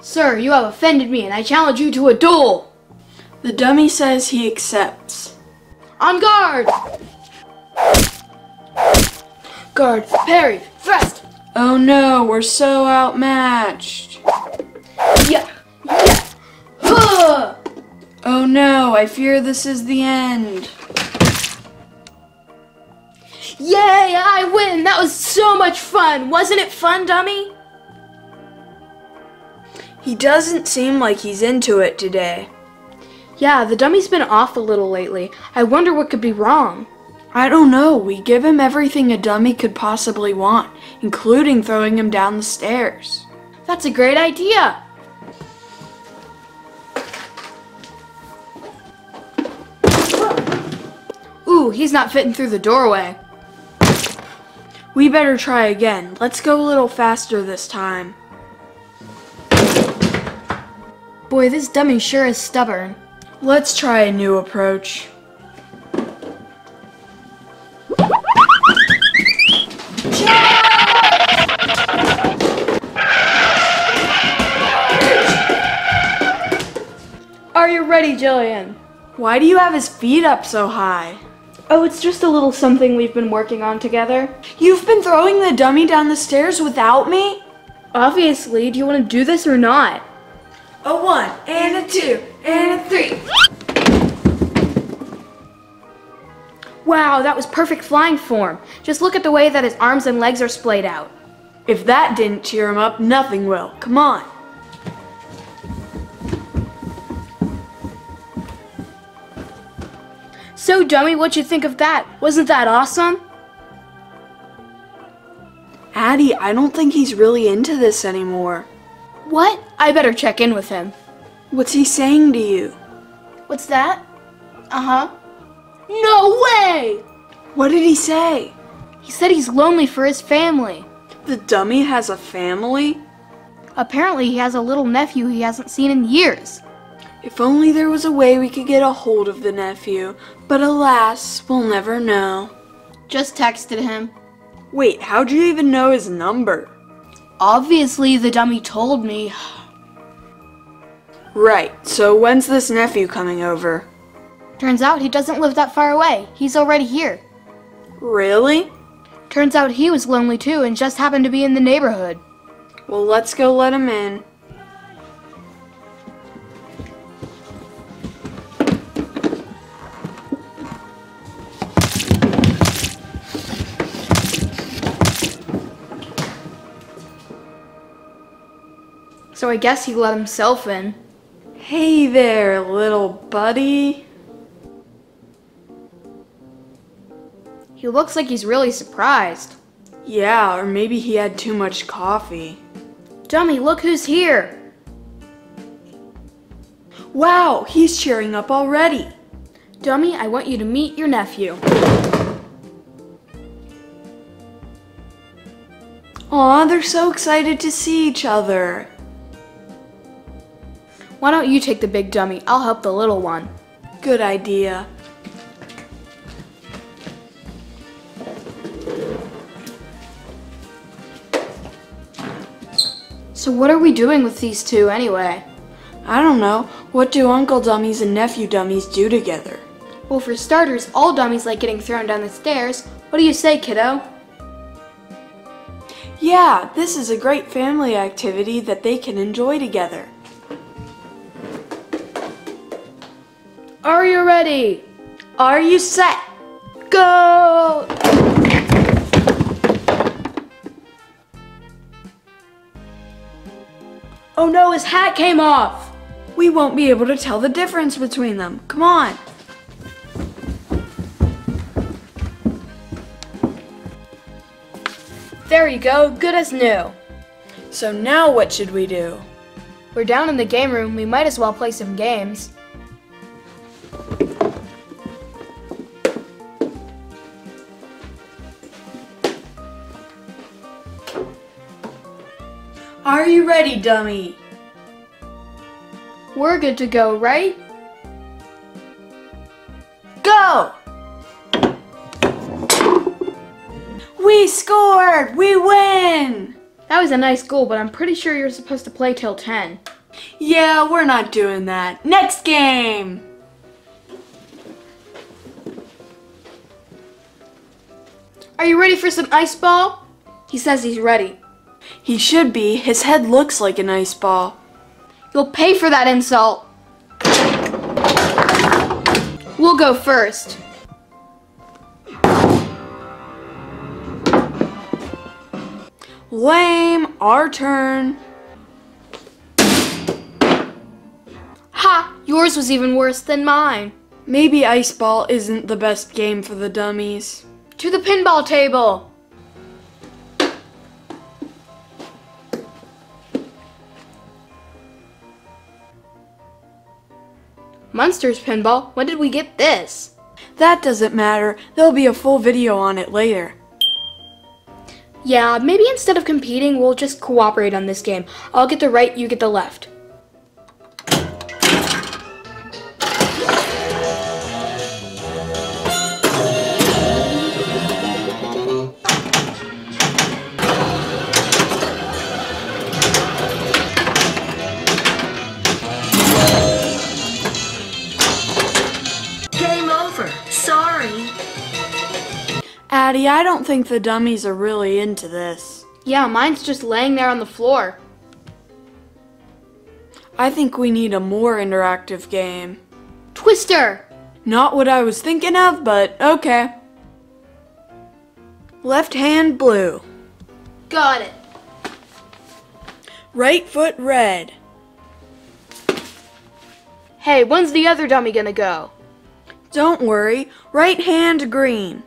Sir, you have offended me and I challenge you to a duel. The dummy says he accepts. On guard! Guard, parry, thrust! Oh no, we're so outmatched. Yeah, yeah. Huh. Oh no, I fear this is the end. Yay, I win! That was so much fun! Wasn't it fun, dummy? He doesn't seem like he's into it today. Yeah, the dummy's been off a little lately. I wonder what could be wrong. I don't know. We give him everything a dummy could possibly want, including throwing him down the stairs. That's a great idea! Ooh, he's not fitting through the doorway. We better try again. Let's go a little faster this time. Boy, this dummy sure is stubborn. Let's try a new approach. Are you ready, Jillian? Why do you have his feet up so high? Oh, it's just a little something we've been working on together. You've been throwing the dummy down the stairs without me? Obviously. Do you want to do this or not? A 1, and a 2, and a 3. Wow, that was perfect flying form. Just look at the way that his arms and legs are splayed out. If that didn't cheer him up, nothing will. Come on. So, dummy, what'd you think of that? Wasn't that awesome? Addie, I don't think he's really into this anymore. What? I better check in with him. What's he saying to you? What's that? Uh-huh. No way! What did he say? He said he's lonely for his family. The dummy has a family? Apparently he has a little nephew he hasn't seen in years. If only there was a way we could get a hold of the nephew, but alas, we'll never know. Just texted him. Wait, how'd you even know his number? Obviously, the dummy told me. Right, so when's this nephew coming over? Turns out he doesn't live that far away. He's already here. Really? Turns out he was lonely too and just happened to be in the neighborhood. Well, let's go let him in. So I guess he let himself in. Hey there, little buddy. He looks like he's really surprised. Yeah, or maybe he had too much coffee. Dummy, look who's here. Wow, he's cheering up already. Dummy, I want you to meet your nephew. Aw, they're so excited to see each other. Why don't you take the big dummy? I'll help the little one. Good idea. So what are we doing with these two anyway? I don't know. What do uncle dummies and nephew dummies do together? Well, for starters, all dummies like getting thrown down the stairs. What do you say, kiddo? Yeah, this is a great family activity that they can enjoy together. Are you ready? Are you set? Go! Oh no, his hat came off! We won't be able to tell the difference between them. Come on! There you go, good as new. So now what should we do? We're down in the game room, we might as well play some games. Are you ready, dummy? We're good to go, right? Go! We scored! We win! That was a nice goal, but I'm pretty sure you're supposed to play till 10. Yeah, we're not doing that. Next game! Are you ready for some ice ball? He says he's ready. He should be. His head looks like an ice ball. You'll pay for that insult. We'll go first. Lame. Our turn. Ha! Yours was even worse than mine. Maybe ice ball isn't the best game for the dummies. To the pinball table! Munster's pinball? When did we get this? That doesn't matter. There'll be a full video on it later. Yeah, maybe instead of competing, we'll just cooperate on this game. I'll get the right, you get the left. Game over. Sorry. Addie, I don't think the dummies are really into this. Yeah, mine's just laying there on the floor. I think we need a more interactive game. Twister! Not what I was thinking of, but okay. Left hand blue. Got it. Right foot red. Hey, when's the other dummy gonna go? Don't worry. Right hand green.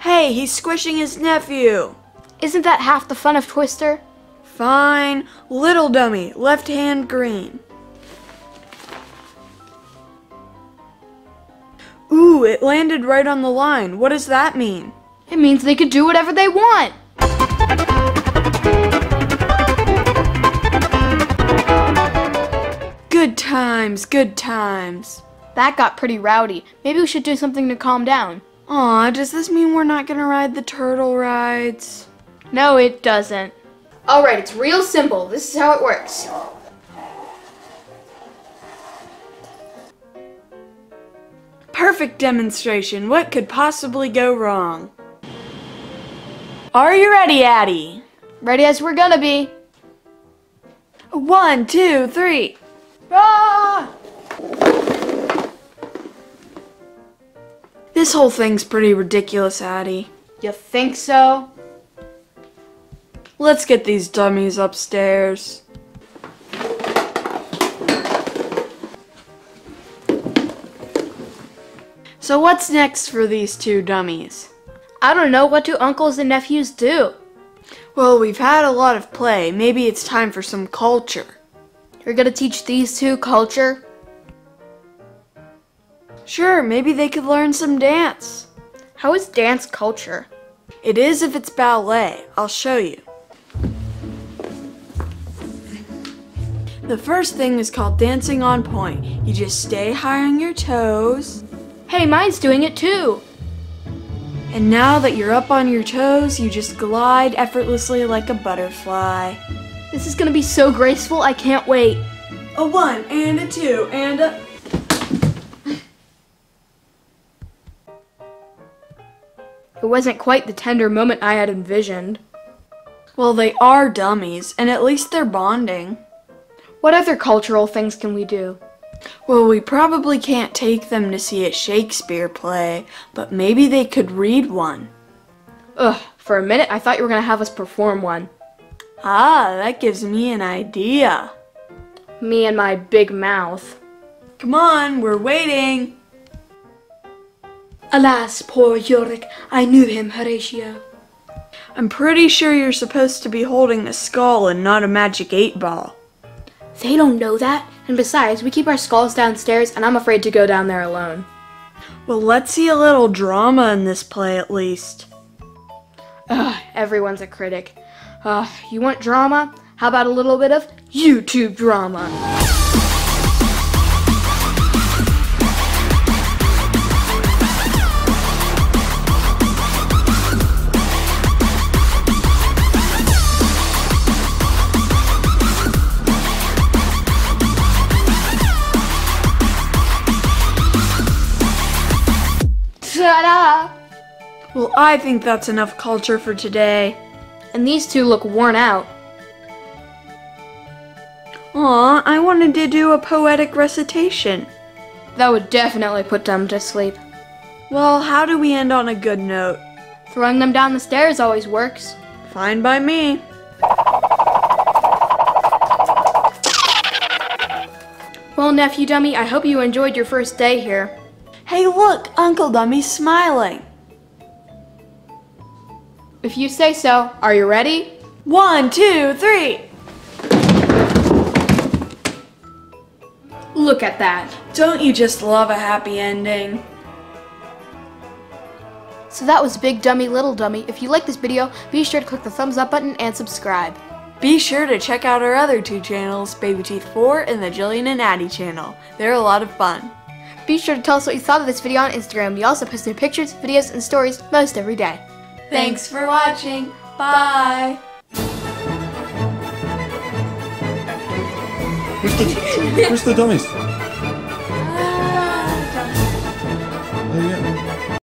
Hey, he's squishing his nephew. Isn't that half the fun of Twister? Fine. Little dummy, left hand green. Ooh, it landed right on the line. What does that mean? It means they could do whatever they want. Good times, good times. That got pretty rowdy. Maybe we should do something to calm down. Aw, does this mean we're not gonna ride the turtle rides? No, it doesn't. Alright, it's real simple. This is how it works. Perfect demonstration. What could possibly go wrong? Are you ready, Addie? Ready as we're gonna be. 1, 2, 3. Ah! This whole thing's pretty ridiculous, Addie. You think so? Let's get these dummies upstairs. So what's next for these two dummies? I don't know. What do uncles and nephews do? Well, we've had a lot of play. Maybe it's time for some culture. You're gonna teach these two culture? Sure, maybe they could learn some dance. How is dance culture? It is if it's ballet. I'll show you. The first thing is called dancing on point. You just stay high on your toes. Hey, mine's doing it too. And now that you're up on your toes, you just glide effortlessly like a butterfly. This is gonna be so graceful, I can't wait. A 1 and a 2 and a... It wasn't quite the tender moment I had envisioned. Well, they are dummies, and at least they're bonding. What other cultural things can we do? Well, we probably can't take them to see a Shakespeare play, but maybe they could read one. Ugh, for a minute I thought you were gonna have us perform one. Ah, that gives me an idea. Me and my big mouth. Come on, we're waiting. Alas, poor Yorick, I knew him, Horatio. I'm pretty sure you're supposed to be holding a skull and not a magic 8-ball. They don't know that, and besides, we keep our skulls downstairs and I'm afraid to go down there alone. Well, let's see a little drama in this play at least. Ugh, everyone's a critic. You want drama? How about a little bit of YouTube drama? Well, I think that's enough culture for today. And these two look worn out. Aw, I wanted to do a poetic recitation. That would definitely put them to sleep. Well, how do we end on a good note? Throwing them down the stairs always works. Fine by me. Well, Nephew Dummy, I hope you enjoyed your first day here. Hey, look! Uncle Dummy's smiling. If you say so. Are you ready? 1, 2, 3! Look at that. Don't you just love a happy ending? So that was Big Dummy, Little Dummy. If you like this video, be sure to click the thumbs up button and subscribe. Be sure to check out our other two channels, Baby Teeth 4 and the Jillian and Addie channel. They're a lot of fun. Be sure to tell us what you thought of this video on Instagram. We also post new pictures, videos, and stories most every day. Thanks for watching. Bye. Where's the dummies?